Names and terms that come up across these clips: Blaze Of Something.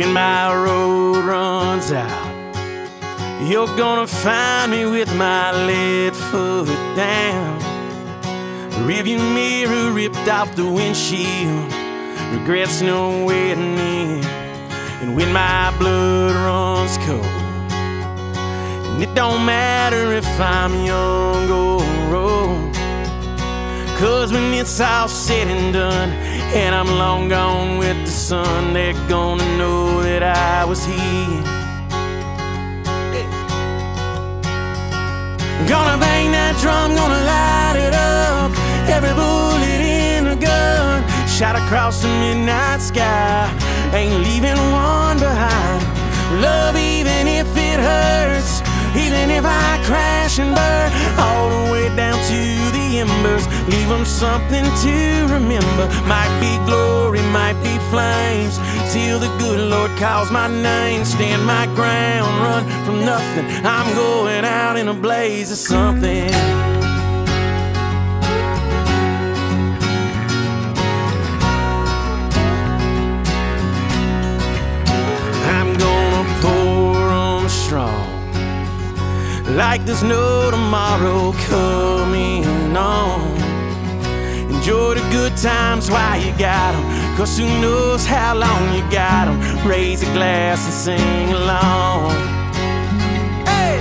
When my road runs out, you're gonna find me with my left foot down. The rearview mirror ripped off the windshield, regrets nowhere near. And when my blood runs cold, and it don't matter if I'm young or old, 'cause when it's all said and done and I'm long gone with the sun, they're gonna know that I was here. Gonna bang that drum, gonna light it up, every bullet in the gun, shot across the midnight sky, ain't leaving one behind. Love even if it hurts, even if I crash and burn, all the way down to the embers, leave them something to remember. Might be glory, might be flames, till the good Lord calls my name. Stand my ground, run from nothing, I'm going out in a blaze of something. I'm gonna pour on strong, like there's no tomorrow coming on. Enjoy the good times while you got 'em, 'cause who knows how long you got 'em. Raise a glass and sing along. Hey!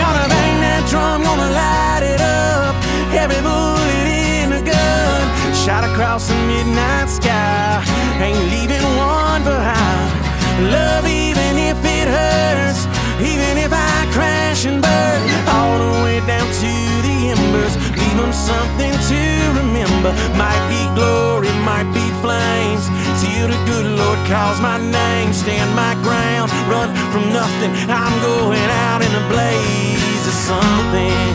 Gonna bang that drum, gonna light it up, every bullet in a gun, shot across the midnight sky, ain't leaving one behind. Love even if it hurts, even if I crash and burn, all the way down to the embers, leave them something to remember. Might be glory, might be flames, till the good Lord calls my name. Stand my ground, run from nothing, I'm going out in a blaze of something.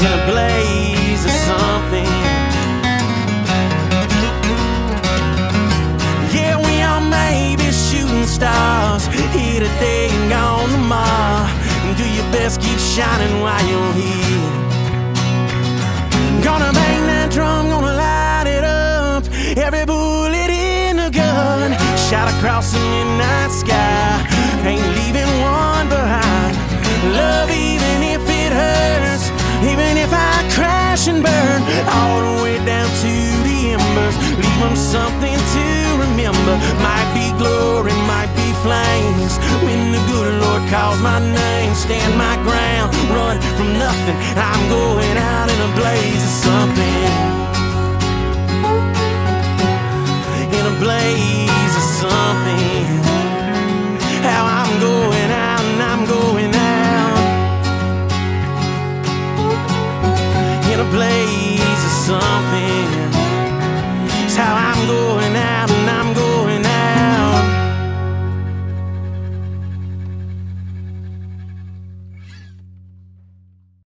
In a blaze of something. Yeah, we all may be shooting stars, here today and gone tomorrow, and do your best, keep shining while you're here. Gonna bang that drum, gonna light it up, every bullet in a gun, shot across the midnight sky, ain't leaving one behind. Love even if it hurts, even if I crash and burn, all the way down to the embers, leave them something to remember. Might be glory, might be flames, when the good Lord calls my name. Stand my ground, run from nothing, I'm going out in a blaze of something.